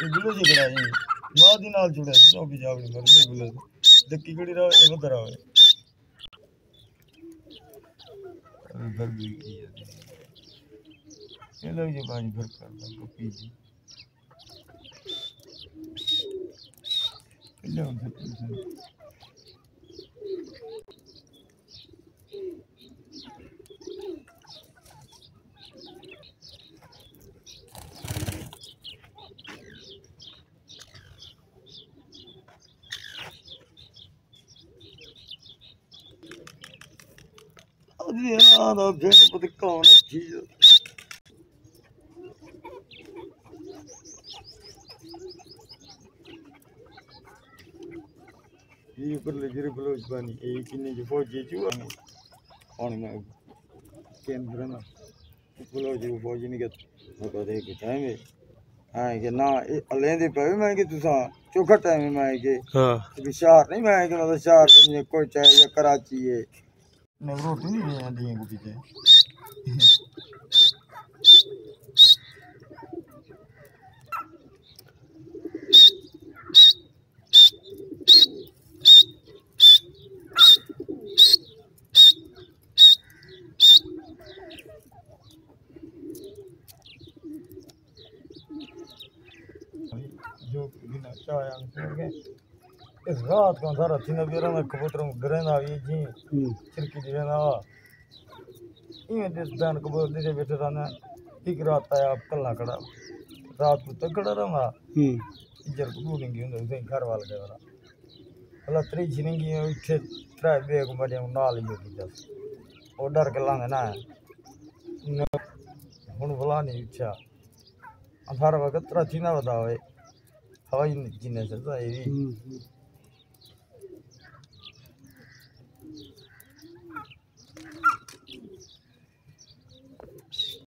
I don't know what the corner is. You put the dribble of money, 1842 on my game runner. Follow you for you get time. I can now a lady by my get to some. You got time in my gate. To be sharp, I get another sharp in your coach, your karate. Nu vreau să nu vin din copite. Eu din așa am înțeles. Exact, când dar atina viera mea căpătrăm grena vieții, cercii de grena va. Imediat dan căpătrăm de vete dana, tic rata aia apcălna căda. Raat cu tăcădă răma, ijar cu duringi, unde uzein carval de vara. Ala trei ciningi, uite, trai bea cu mădea un nali de viteaz. O dar că langă naia. Unu vălani ucea. Am harva că tratina vă dava, havai cine se da, evi.